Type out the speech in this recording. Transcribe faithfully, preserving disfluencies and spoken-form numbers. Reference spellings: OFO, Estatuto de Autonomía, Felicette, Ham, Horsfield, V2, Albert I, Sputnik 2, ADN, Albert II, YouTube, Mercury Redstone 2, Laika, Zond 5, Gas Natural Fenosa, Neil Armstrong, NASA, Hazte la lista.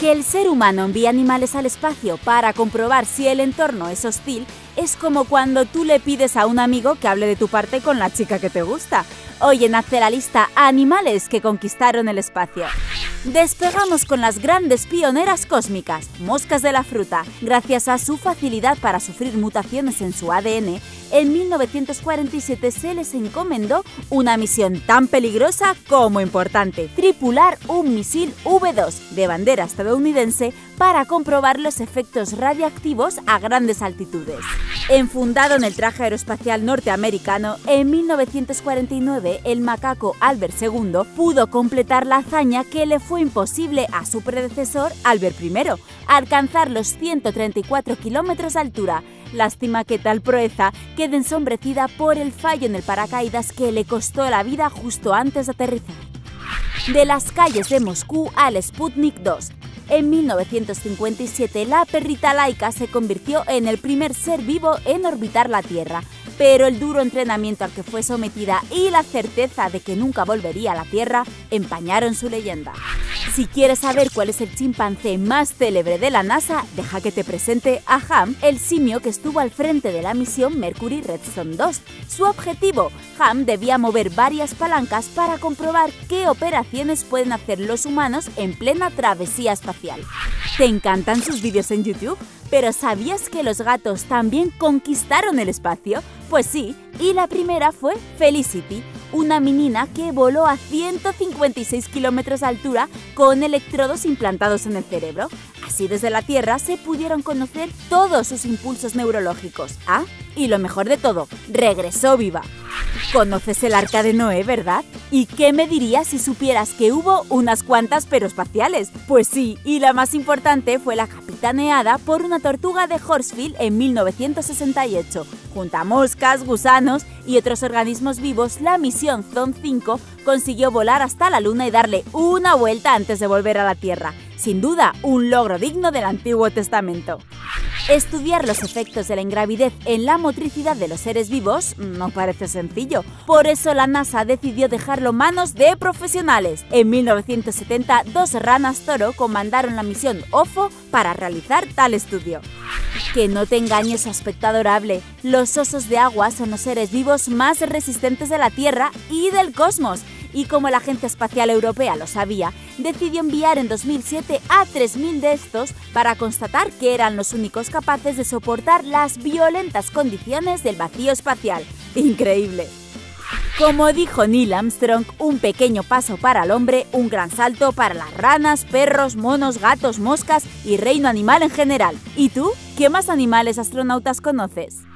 Que el ser humano envíe animales al espacio para comprobar si el entorno es hostil es como cuando tú le pides a un amigo que hable de tu parte con la chica que te gusta. Hoy en Hazte la Lista, animales que conquistaron el espacio. Despegamos con las grandes pioneras cósmicas, moscas de la fruta. Gracias a su facilidad para sufrir mutaciones en su A D N, en mil novecientos cuarenta y siete se les encomendó una misión tan peligrosa como importante: tripular un misil V dos de bandera estadounidense para comprobar los efectos radiactivos a grandes altitudes. Enfundado en el traje aeroespacial norteamericano, en mil novecientos cuarenta y nueve el macaco Albert segundo pudo completar la hazaña que le fue imposible a su predecesor Albert primero, alcanzar los ciento treinta y cuatro kilómetros de altura. Lástima que tal proeza quede ensombrecida por el fallo en el paracaídas que le costó la vida justo antes de aterrizar. De las calles de Moscú al Sputnik dos. En mil novecientos cincuenta y siete, la perrita Laika se convirtió en el primer ser vivo en orbitar la Tierra, pero el duro entrenamiento al que fue sometida y la certeza de que nunca volvería a la Tierra empañaron su leyenda. Si quieres saber cuál es el chimpancé más célebre de la NASA, deja que te presente a Ham, el simio que estuvo al frente de la misión Mercury Redstone dos. Su objetivo: Ham debía mover varias palancas para comprobar qué operaciones pueden hacer los humanos en plena travesía espacial. ¿Te encantan sus vídeos en YouTube? ¿Pero sabías que los gatos también conquistaron el espacio? Pues sí, y la primera fue Felicette, una menina que voló a ciento cincuenta y seis kilómetros de altura con electrodos implantados en el cerebro. Así, desde la Tierra se pudieron conocer todos sus impulsos neurológicos. Ah, y lo mejor de todo, regresó viva. ¿Conoces el Arca de Noé, verdad? ¿Y qué me dirías si supieras que hubo unas cuantas pero espaciales? Pues sí, y la más importante fue la capitaneada por una tortuga de Horsfield en mil novecientos sesenta y ocho. Junto a moscas, gusanos y otros organismos vivos, la misión Zond cinco consiguió volar hasta la Luna y darle una vuelta antes de volver a la Tierra. Sin duda, un logro digno del Antiguo Testamento. Estudiar los efectos de la ingravidez en la motricidad de los seres vivos no parece sencillo. Por eso la NASA decidió dejarlo en manos de profesionales. En mil novecientos setenta, dos ranas toro comandaron la misión O F O para realizar tal estudio. Que no te engañes, aspecto adorable. Los osos de agua son los seres vivos más resistentes de la Tierra y del cosmos. Y como la Agencia Espacial Europea lo sabía, decidió enviar en dos mil siete a tres mil de estos para constatar que eran los únicos capaces de soportar las violentas condiciones del vacío espacial. ¡Increíble! Como dijo Neil Armstrong, un pequeño paso para el hombre, un gran salto para las ranas, perros, monos, gatos, moscas y reino animal en general. ¿Y tú? ¿Qué más animales astronautas conoces?